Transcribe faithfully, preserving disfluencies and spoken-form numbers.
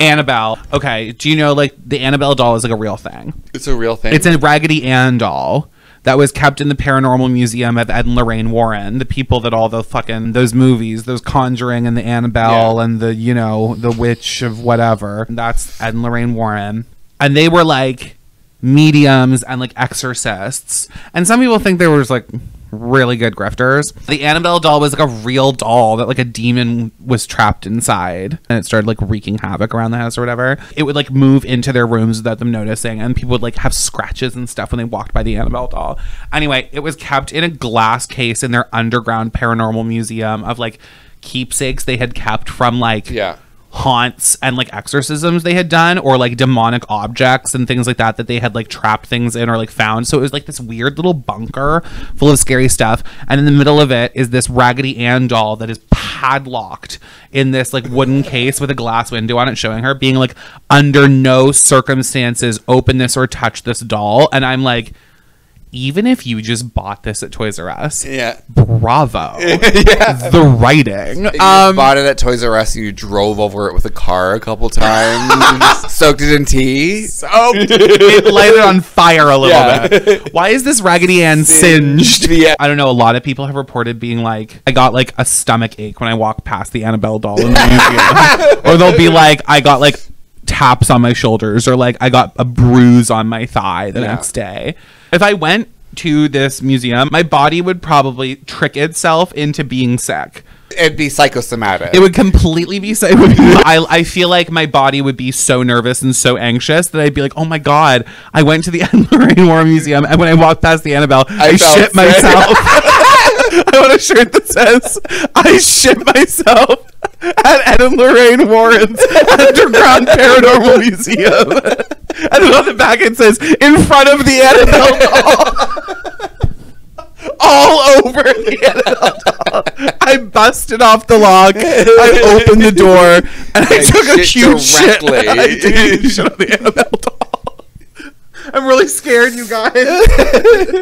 Annabelle. Okay. Do you know, like, the Annabelle doll is like a real thing? It's a real thing. It's a Raggedy Ann doll that was kept in the Paranormal Museum of Ed and Lorraine Warren, the people that all the fucking, those movies, those Conjuring and the Annabelle yeah. and the, you know, the witch of whatever. That's Ed and Lorraine Warren. And they were like mediums and like exorcists. And some people think they were just like really good grifters. The Annabelle doll was like a real doll that like a demon was trapped inside, and it started like wreaking havoc around the house or whatever. It would like move into their rooms without them noticing, and people would like have scratches and stuff when they walked by the Annabelle doll. Anyway, it was kept in a glass case in their underground paranormal museum of like keepsakes they had kept from like yeah. haunts and like exorcisms they had done, or like demonic objects and things like that that they had like trapped things in or like found. So it was like this weird little bunker full of scary stuff, and in the middle of it is this Raggedy Ann doll that is padlocked in this like wooden case with a glass window on it, showing her being like, under no circumstances open this or touch this doll. And I'm like, even if you just bought this at Toys R Us, yeah, bravo. yeah. The writing. You um, bought it at Toys R Us. You drove over it with a car a couple times. And just soaked it in tea. Soaked. It lighted on fire a little yeah. bit. Why is this Raggedy Ann singed? Yeah. I don't know. A lot of people have reported being like, I got like a stomach ache when I walked past the Annabelle doll in the museum. Or they'll be like, I got like taps on my shoulders, or like I got a bruise on my thigh the yeah. next day. If I went to this museum, my body would probably trick itself into being sick. It'd be psychosomatic. It would completely be psych- I, I feel like my body would be so nervous and so anxious that I'd be like, oh my God, I went to the Ed and Lorraine Warren Museum, and when I walked past the Annabelle, I, I shit sick. myself. I want a shirt that says, I shit myself at Ed and Lorraine Warren's Underground Paranormal Museum. And then on the back it says, in front of the Annabelle doll. All over the Annabelle doll. I busted off the log. I opened the door. And I, I took a huge shit. And I did shit on the Annabelle doll. I'm really scared, you guys.